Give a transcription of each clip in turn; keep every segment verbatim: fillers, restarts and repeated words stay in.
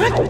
Hey!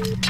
You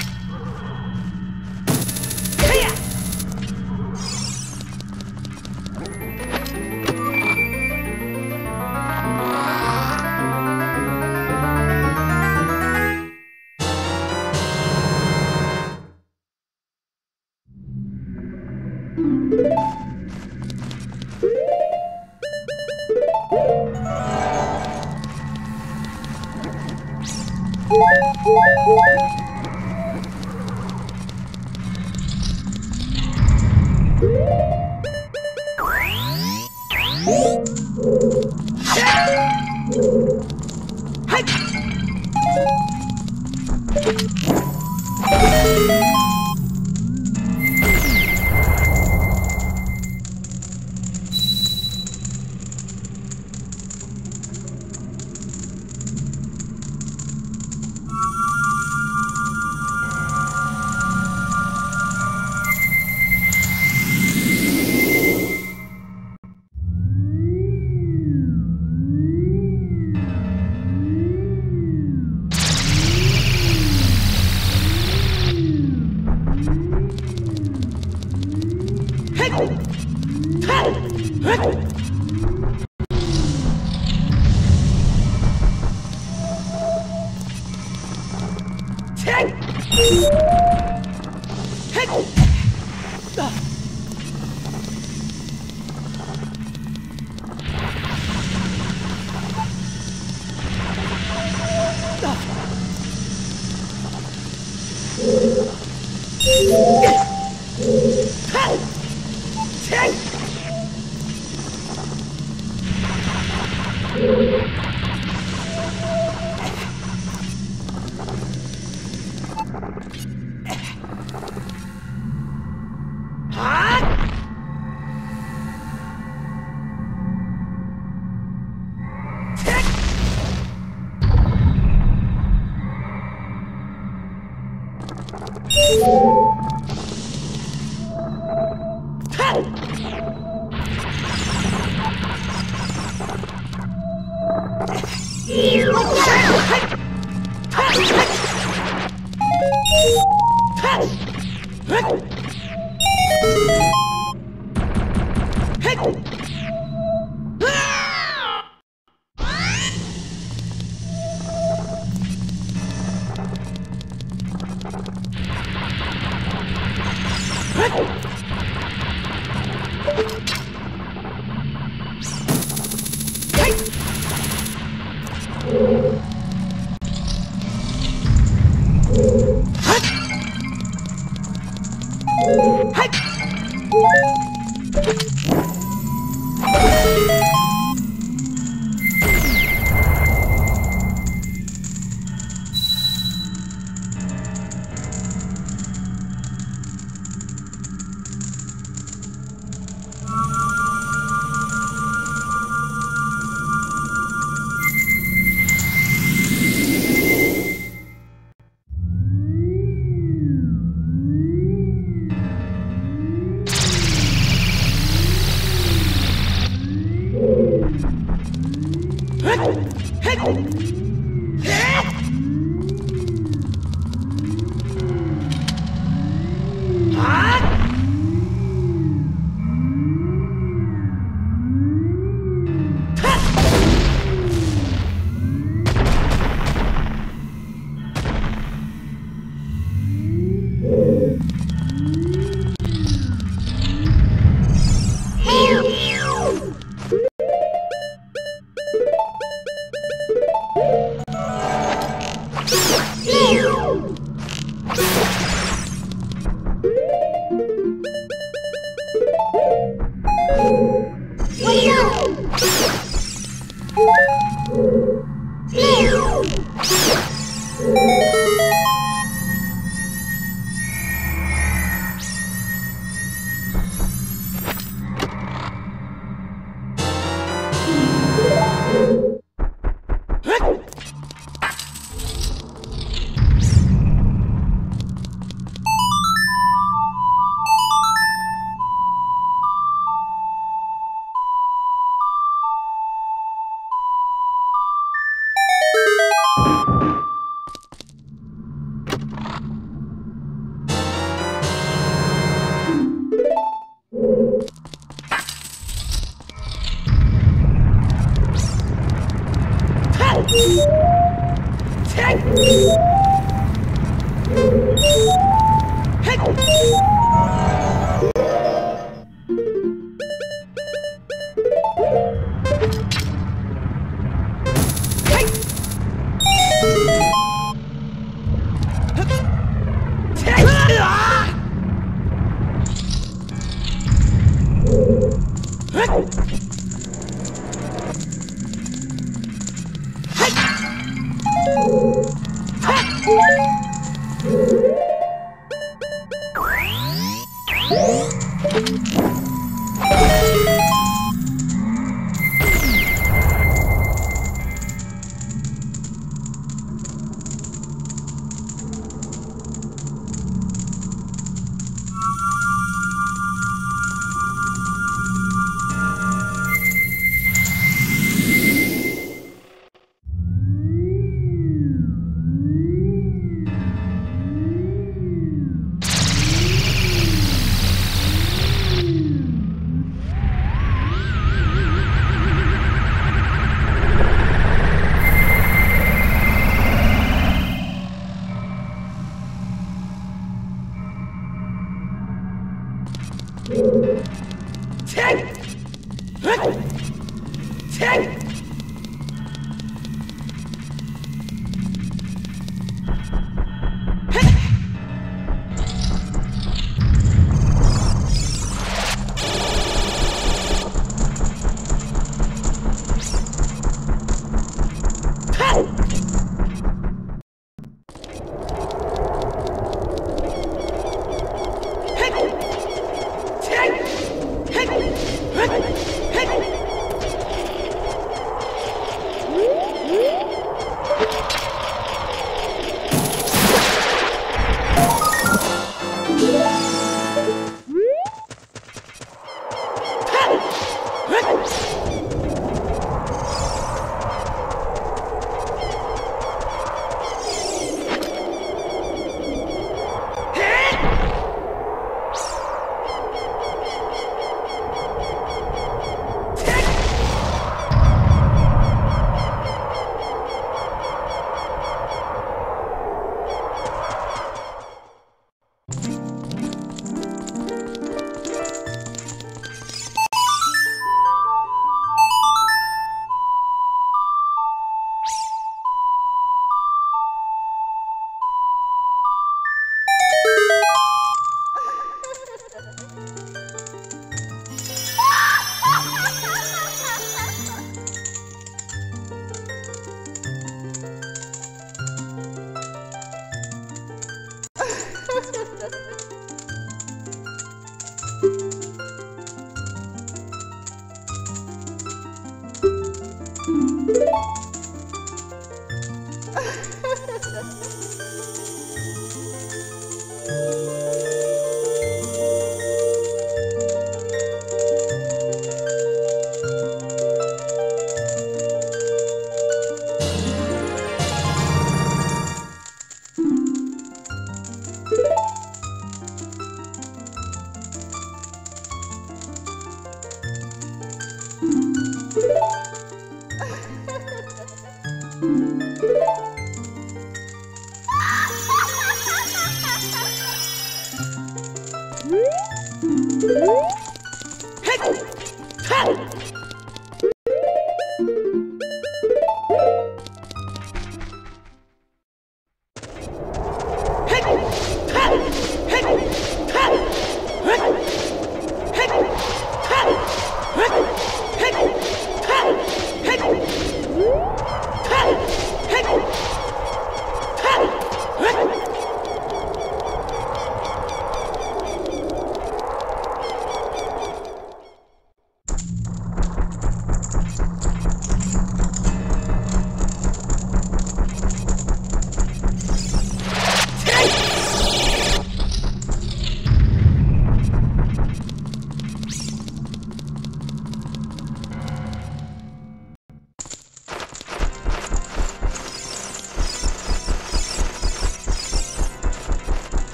Hey!